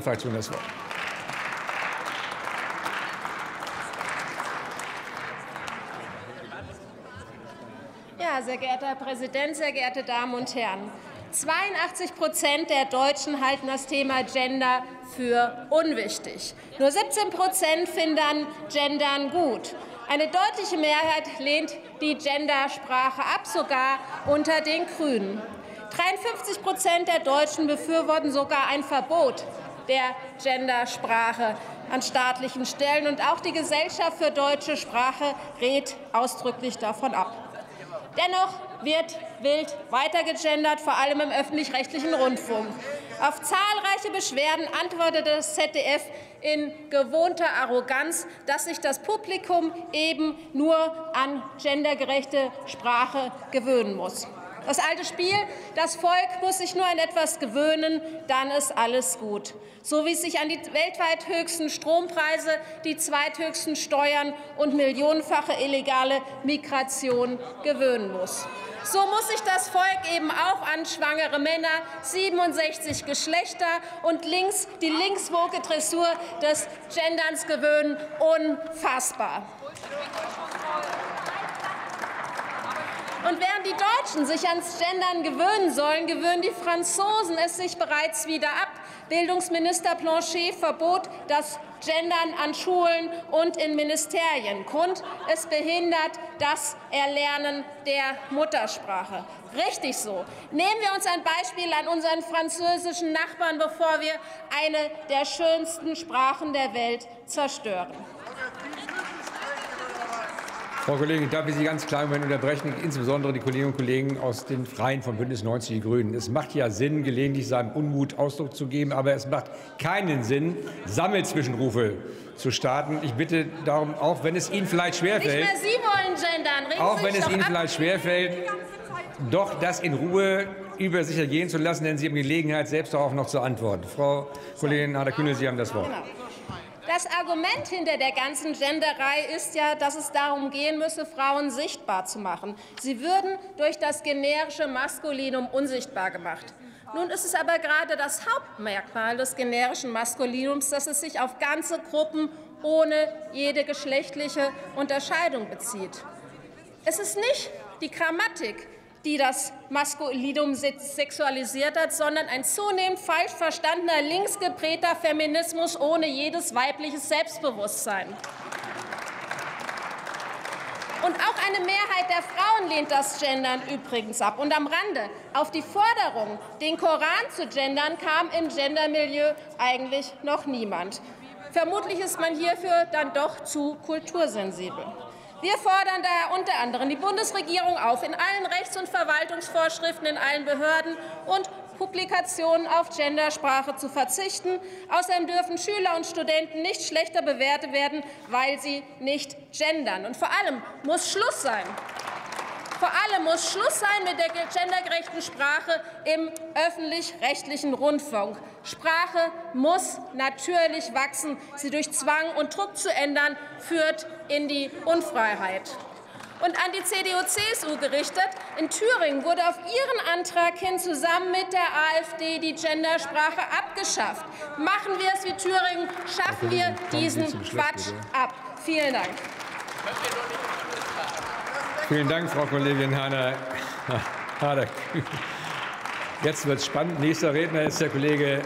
AfD-Fraktion das Wort. Ja, sehr geehrter Herr Präsident, sehr geehrte Damen und Herren! 82% der Deutschen halten das Thema Gender für unwichtig. Nur 17% finden Gendern gut. Eine deutliche Mehrheit lehnt die Gendersprache ab, sogar unter den Grünen. 53% der Deutschen befürworten sogar ein Verbot der Gendersprache an staatlichen Stellen. Und auch die Gesellschaft für deutsche Sprache rät ausdrücklich davon ab. Dennoch wird wild weitergegendert, vor allem im öffentlich-rechtlichen Rundfunk. Auf zahlreiche Beschwerden antwortete das ZDF in gewohnter Arroganz, dass sich das Publikum eben nur an gendergerechte Sprache gewöhnen muss. Das alte Spiel, das Volk muss sich nur an etwas gewöhnen, dann ist alles gut. So wie es sich an die weltweit höchsten Strompreise, die zweithöchsten Steuern und millionenfache illegale Migration gewöhnen muss. So muss sich das Volk eben auch an schwangere Männer, 67 Geschlechter und die linkswoke Dressur des Genderns gewöhnen. Unfassbar. Und während die Deutschen sich ans Gendern gewöhnen sollen, gewöhnen die Franzosen es sich bereits wieder ab. Bildungsminister Planchet verbot das Gendern an Schulen und in Ministerien. Grund, es behindert das Erlernen der Muttersprache. Richtig so. Nehmen wir uns ein Beispiel an unseren französischen Nachbarn, bevor wir eine der schönsten Sprachen der Welt zerstören. Frau Kollegin, darf ich Sie ganz klar unterbrechen, insbesondere die Kolleginnen und Kollegen aus den Freien von Bündnis 90 die Grünen. Es macht ja Sinn, gelegentlich seinem Unmut Ausdruck zu geben, aber es macht keinen Sinn, Sammelzwischenrufe zu starten. Ich bitte darum, auch wenn es Ihnen vielleicht schwerfällt, nicht mehr Sie wollen gendern, reden auch Sie wenn es Ihnen vielleicht schwerfällt, doch das in Ruhe über sich ergehen zu lassen, denn Sie haben Gelegenheit, selbst darauf noch zu antworten. Frau Kollegin Harder-Kühnel, Sie haben das Wort. Genau. Das Argument hinter der ganzen Genderei ist ja, dass es darum gehen müsse, Frauen sichtbar zu machen. Sie würden durch das generische Maskulinum unsichtbar gemacht. Nun ist es aber gerade das Hauptmerkmal des generischen Maskulinums, dass es sich auf ganze Gruppen ohne jede geschlechtliche Unterscheidung bezieht. Es ist nicht die Grammatik, die das Maskulinum sexualisiert hat, sondern ein zunehmend falsch verstandener, linksgeprägter Feminismus ohne jedes weibliche Selbstbewusstsein. Und auch eine Mehrheit der Frauen lehnt das Gendern übrigens ab. Und am Rande, auf die Forderung, den Koran zu gendern, kam im Gendermilieu eigentlich noch niemand. Vermutlich ist man hierfür dann doch zu kultursensibel. Wir fordern daher unter anderem die Bundesregierung auf, in allen Rechts- und Verwaltungsvorschriften, in allen Behörden und Publikationen auf Gendersprache zu verzichten. Außerdem dürfen Schüler und Studenten nicht schlechter bewertet werden, weil sie nicht gendern. Und vor allem muss Schluss sein. Vor allem muss Schluss sein mit der gendergerechten Sprache im öffentlich-rechtlichen Rundfunk. Sprache muss natürlich wachsen. Sie durch Zwang und Druck zu ändern, führt in die Unfreiheit. Und an die CDU-CSU gerichtet: In Thüringen wurde auf ihren Antrag hin zusammen mit der AfD die Gendersprache abgeschafft. Machen wir es wie Thüringen, schaffen wir diesen Quatsch ab. Vielen Dank. Vielen Dank, Frau Kollegin Harder-Kühnel. Jetzt wird es spannend. Nächster Redner ist der Kollege